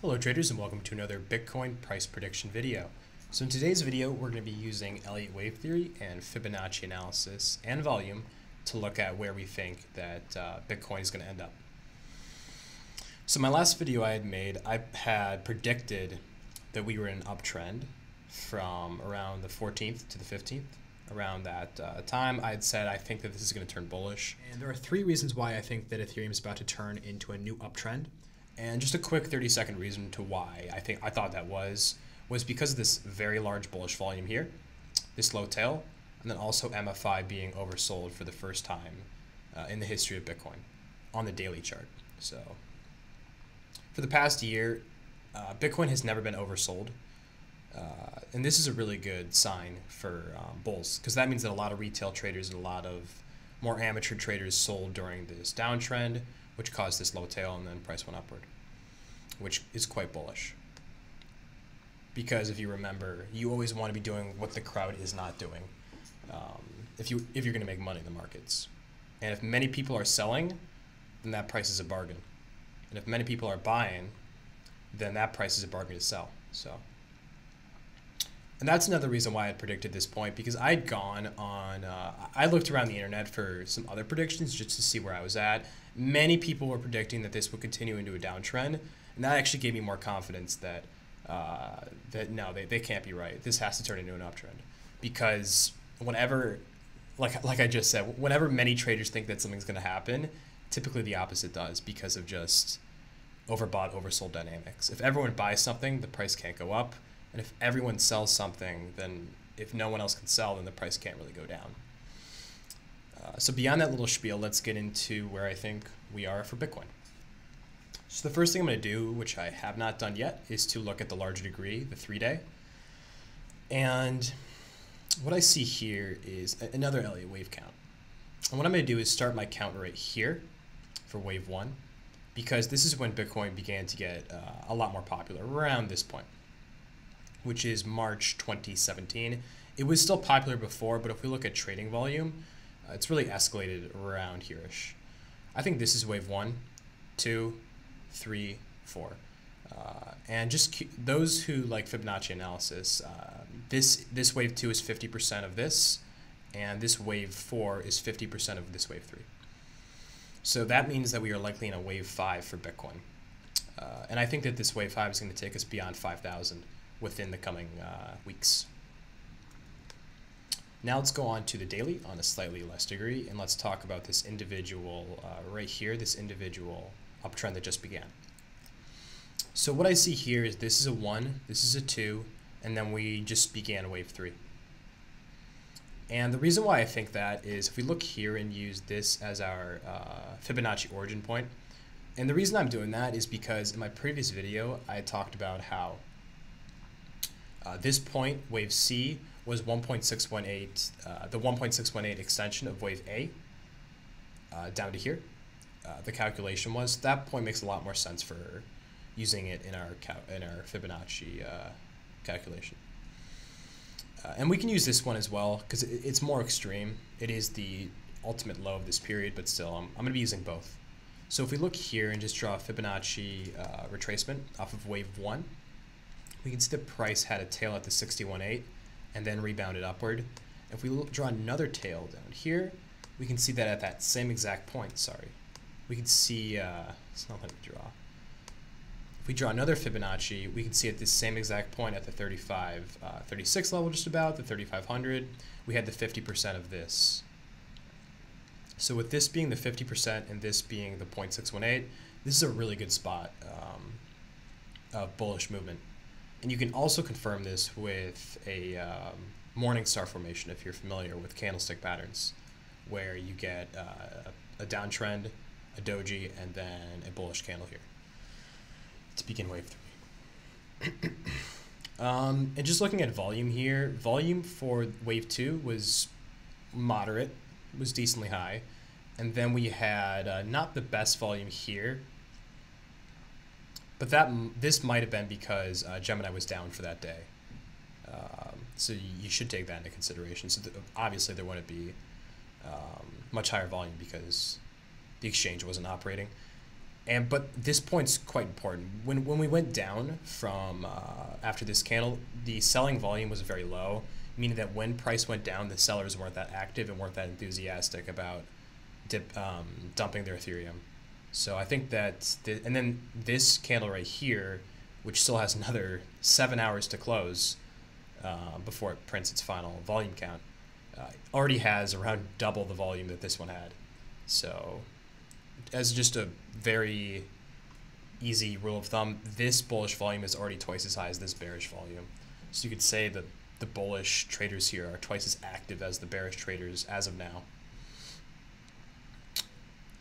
Hello traders, and welcome to another Bitcoin price prediction video. So in today's video, we're going to be using Elliott wave theory and Fibonacci analysis and volume to look at where we think that Bitcoin is going to end up. So my last video I had made, I had predicted that we were in an uptrend from around the 14th to the 15th. Around that time, I had said I think that this is going to turn bullish. And there are three reasons why I think that Ethereum is about to turn into a new uptrend. And just a quick 30-second reason to why I thought that was because of this very large bullish volume here, this low tail, and then also MFI being oversold for the first time in the history of Bitcoin on the daily chart. So for the past year, Bitcoin has never been oversold. And this is a really good sign for bulls, because that means that a lot of retail traders and a lot of more amateur traders sold during this downtrend, which caused this low tail, and then price went upward, which is quite bullish. Because if you remember, you always want to be doing what the crowd is not doing if you're going to make money in the markets. And if many people are selling, then that price is a bargain. And if many people are buying, then that price is a bargain to sell. So, and that's another reason why I had predicted this point, because I'd gone on, I looked around the internet for some other predictions just to see where I was at. Many people were predicting that this would continue into a downtrend, and that actually gave me more confidence that no, they can't be right. This has to turn into an uptrend, because whenever, like I just said, whenever many traders think that something's going to happen, typically the opposite does, because of just overbought, oversold dynamics. If everyone buys something, the price can't go up, and if everyone sells something, then if no one else can sell, then the price can't really go down. So beyond that little spiel, let's get into where I think we are for Bitcoin. So the first thing I'm going to do, which I have not done yet, is to look at the larger degree, the 3-day. And what I see here is another Elliott wave count. And what I'm going to do is start my count right here for wave one, because this is when Bitcoin began to get a lot more popular, around this point, which is March 2017. It was still popular before, but if we look at trading volume, it's really escalated around here-ish. I think this is wave 1, 2, 3, 4. And just those who like Fibonacci analysis, this wave 2 is 50% of this, and this wave 4 is 50% of this wave 3. So that means that we are likely in a wave 5 for Bitcoin. And I think that this wave 5 is going to take us beyond 5,000 within the coming weeks. Now let's go on to the daily on a slightly less degree, and let's talk about this individual right here, this individual uptrend that just began. So what I see here is this is a 1, this is a 2, and then we just began wave 3. And the reason why I think that is if we look here and use this as our Fibonacci origin point, and the reason I'm doing that is because in my previous video I talked about how this point, wave C, was 1.618, the 1.618 extension of wave A down to here. The calculation was that point makes a lot more sense for using it in our Fibonacci calculation. And we can use this one as well because it's more extreme. It is the ultimate low of this period, but still, I'm going to be using both. So if we look here and just draw a Fibonacci retracement off of wave 1, we can see the price had a tail at the 61.8. and then rebounded upward. If we draw another tail down here, we can see that at that same exact point, sorry, we can see, it's not letting me draw. If we draw another Fibonacci, we can see at this same exact point at the 36 level, just about, the 3,500, we had the 50% of this. So with this being the 50% and this being the 0.618, this is a really good spot of bullish movement. And you can also confirm this with a morning star formation if you're familiar with candlestick patterns, where you get a downtrend, a doji, and then a bullish candle here to begin wave 3. And just looking at volume here, volume for wave 2 was moderate, was decently high. And then we had not the best volume here, but this might have been because Gemini was down for that day. So you should take that into consideration. So obviously there wouldn't be much higher volume because the exchange wasn't operating. But this point's quite important. When we went down from after this candle, the selling volume was very low, meaning that when price went down, the sellers weren't that active and weren't that enthusiastic about dumping their Ethereum. So I think that, and then this candle right here, which still has another 7 hours to close before it prints its final volume count, already has around double the volume that this one had. So as just a very easy rule of thumb, this bullish volume is already twice as high as this bearish volume. So you could say that the bullish traders here are twice as active as the bearish traders as of now.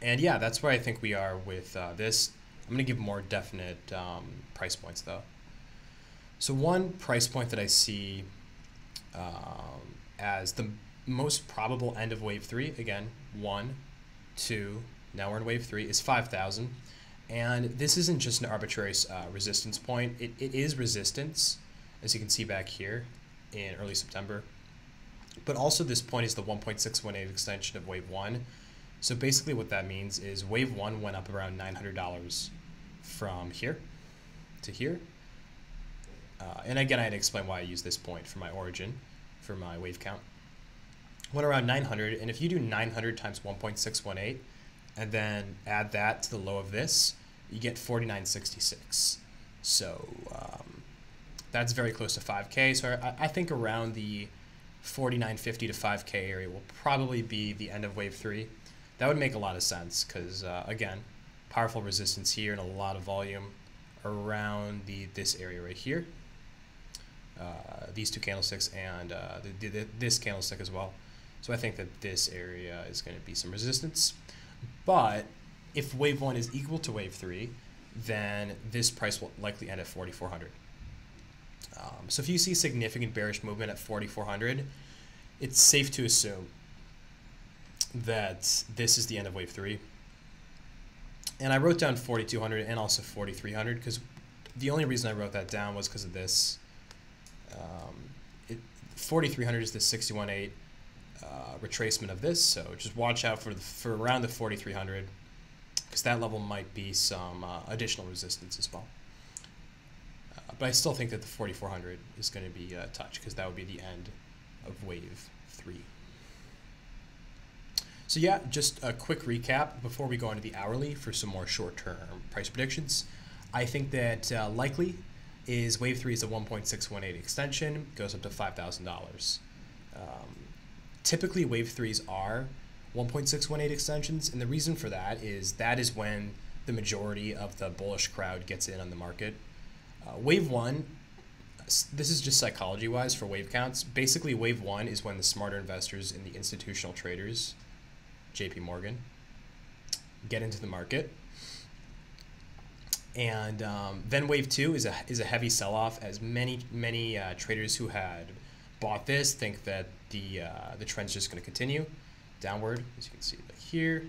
And yeah, that's where I think we are with this. I'm going to give more definite price points though. So one price point that I see as the most probable end of wave three, again, 1, 2, now we're in wave three, is 5,000. And this isn't just an arbitrary resistance point. It is resistance, as you can see back here in early September. But also this point is the 1.618 extension of wave one. So basically what that means is wave one went up around $900 from here to here. And again, I had to explain why I use this point for my origin, for my wave count. Went around 900, and if you do 900 times 1.618, and then add that to the low of this, you get 49.66. So that's very close to 5K. So I think around the 49.50 to 5K area will probably be the end of wave three. That would make a lot of sense because, again, powerful resistance here and a lot of volume around this area right here. These two candlesticks and this candlestick as well. So I think that this area is going to be some resistance. But if wave one is equal to wave three, then this price will likely end at 4,400. So if you see significant bearish movement at 4,400, it's safe to assume that this is the end of wave three. And I wrote down 4,200 and also 4,300 because the only reason I wrote that down was because of this. 4,300 is the 618 retracement of this, so just watch out for around the 4,300 because that level might be some additional resistance as well. But I still think that the 4,400 is going to be a touch because that would be the end of wave three. So yeah, just a quick recap before we go into the hourly for some more short-term price predictions. I think that likely is wave three is a 1.618 extension, goes up to $5,000. Typically wave threes are 1.618 extensions, and the reason for that is when the majority of the bullish crowd gets in on the market. Wave one, this is just psychology-wise for wave counts. Basically, wave one is when the smarter investors and the institutional traders, JP Morgan, get into the market, and then wave two is a heavy sell-off, as many traders who had bought this think that the trend's just going to continue downward. As you can see right here,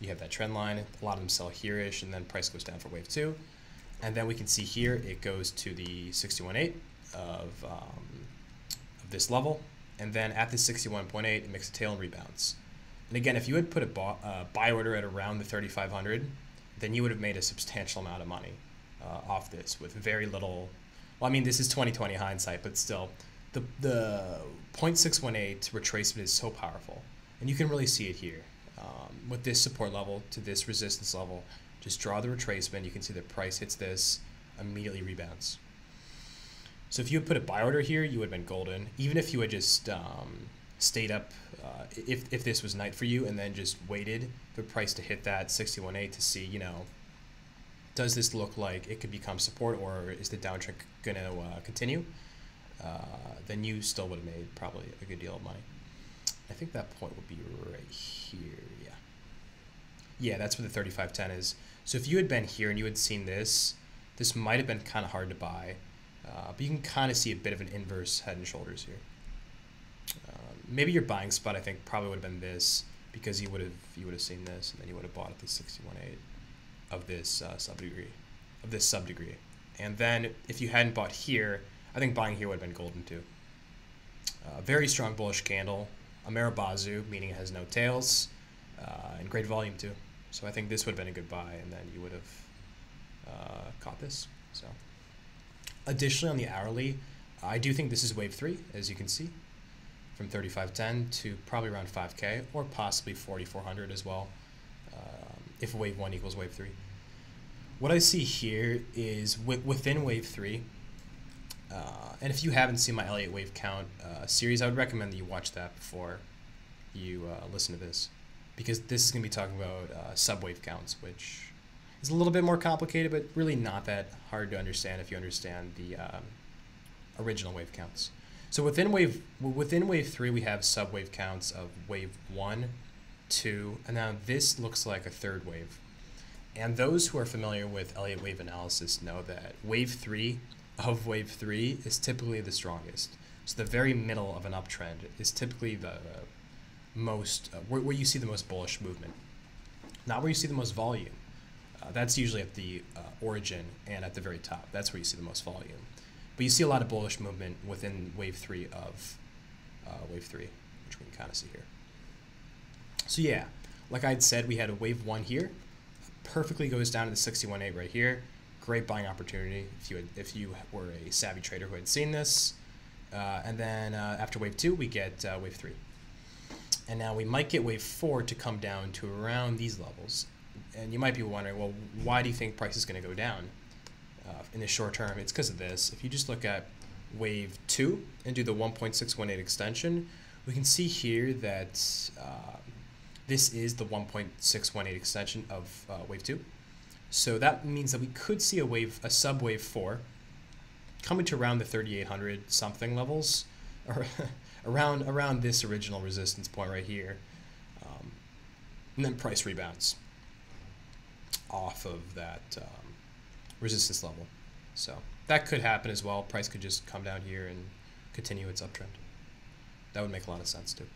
you have that trend line. A lot of them sell here-ish, and then price goes down for wave two, and then we can see here it goes to the 618 of this level, and then at the 61.8 it makes a tail and rebounds. And again, if you had put a buy order at around the 3,500, then you would have made a substantial amount of money off this with very little. Well, I mean, this is 2020 hindsight, but still, the 0.618 retracement is so powerful, and you can really see it here with this support level to this resistance level. Just draw the retracement. You can see the price hits this, immediately rebounds. So if you had put a buy order here, you would have been golden. Even if you had just stayed up, if this was night for you, and then just waited for price to hit that 61.8 to see, you know, does this look like it could become support, or is the downtrend going to continue? Then you still would have made probably a good deal of money. I think that point would be right here. Yeah, that's where the 35.10 is. So if you had been here and you had seen this, this might have been kind of hard to buy, but you can kind of see a bit of an inverse head and shoulders here. Maybe your buying spot, I think, probably would have been this, because you would have seen this, and then you would have bought at the 61.8 of this sub degree. And then if you hadn't bought here, I think buying here would have been golden too. Very strong bullish candle, a marubozu, meaning it has no tails, and great volume too. So I think this would have been a good buy, and then you would have caught this. So additionally, on the hourly, I do think this is wave 3, as you can see, from 35.10 to probably around 5K or possibly 4,400 as well, if wave 1 equals wave 3. What I see here is within wave 3, and if you haven't seen my Elliott wave count series, I would recommend that you watch that before you listen to this, because this is going to be talking about subwave counts, which is a little bit more complicated, but really not that hard to understand if you understand the original wave counts. So within wave three, we have subwave counts of wave 1, 2, and now this looks like a third wave. And those who are familiar with Elliott wave analysis know that wave 3 of wave 3 is typically the strongest. So the very middle of an uptrend is typically the most where you see the most bullish movement, not where you see the most volume. That's usually at the origin and at the very top. That's where you see the most volume. But you see a lot of bullish movement within wave 3 of wave 3, which we can kind of see here. So yeah, like I had said, we had a wave 1 here, perfectly goes down to the 61.8 right here. Great buying opportunity if you were a savvy trader who had seen this. And then after wave 2, we get wave 3, and now we might get wave 4 to come down to around these levels. And you might be wondering, well, why do you think price is going to go down in the short term? It's because of this. If you just look at wave 2 and do the 1.618 extension, we can see here that this is the 1.618 extension of wave 2. So that means that we could see a sub wave 4 coming to around the 3,800 something levels, or around this original resistance point right here, and then price rebounds off of that resistance level. So that could happen as well. Price could just come down here and continue its uptrend. That would make a lot of sense too.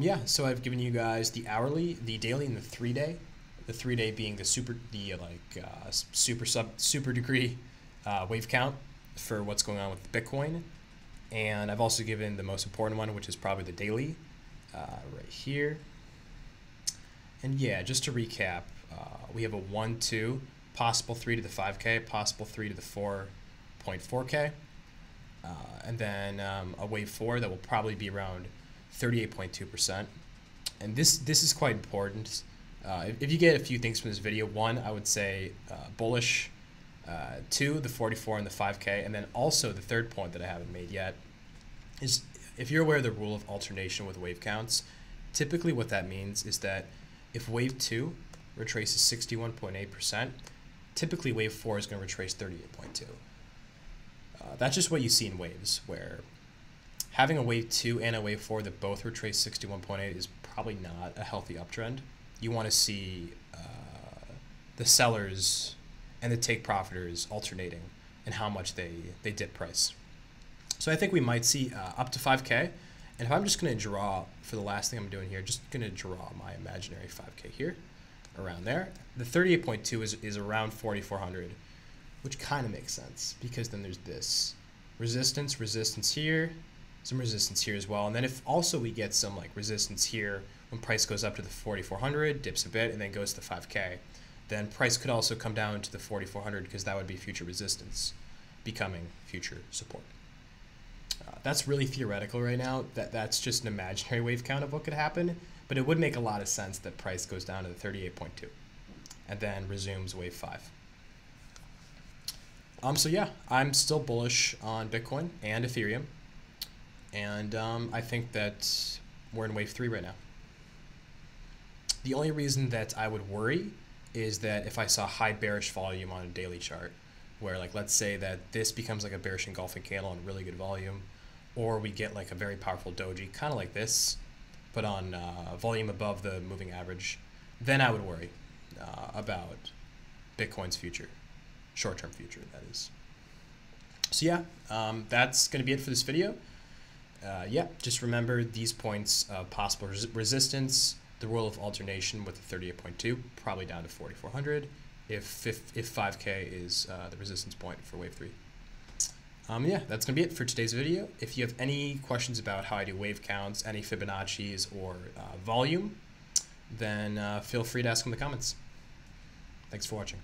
Yeah, so I've given you guys the hourly, the daily, and the 3-day. The 3-day being the super degree wave count for what's going on with Bitcoin. And I've also given the most important one, which is probably the daily, right here. And yeah, just to recap, we have a 1, 2, possible 3 to the 5K, possible 3 to the 4.4K, and then a wave 4 that will probably be around 38.2%. And this is quite important. If you get a few things from this video, 1, I would say bullish, 2, the 44 and the 5K, and then also the third point that I haven't made yet is, if you're aware of the rule of alternation with wave counts, typically what that means is that if wave 2 retraces 61.8%, typically wave 4 is going to retrace 38.2. That's just what you see in waves, where having a wave 2 and a wave 4 that both retrace 61.8 is probably not a healthy uptrend. You want to see the sellers and the take profiters alternating and how much they dip price. So I think we might see up to 5K. And if I'm just going to draw, for the last thing I'm doing here, just going to draw my imaginary 5K here, around there. The 38.2 is around 4,400, which kind of makes sense, because then there's this resistance here, some resistance here as well. And then if also we get some like resistance here, when price goes up to the 4,400, dips a bit, and then goes to the 5K, then price could also come down to the 4,400, because that would be future resistance becoming future support. That's really theoretical right now. That's just an imaginary wave count of what could happen, but it would make a lot of sense that price goes down to the 38.2 and then resumes wave 5. So yeah, I'm still bullish on Bitcoin and Ethereum, and I think that we're in wave 3 right now. The only reason that I would worry is that if I saw high bearish volume on a daily chart, where like let's say that this becomes like a bearish engulfing candle and really good volume, or we get like a very powerful doji, kind of like this, but on volume above the moving average, then I would worry about Bitcoin's future, short-term future, that is. So yeah, that's going to be it for this video. Yeah, just remember these points of possible resistance, the rule of alternation with the 38.2, probably down to 4,400, if 5K is the resistance point for wave 3. Yeah, that's going to be it for today's video. If you have any questions about how I do wave counts, any Fibonacci's, or volume, then feel free to ask in the comments. Thanks for watching.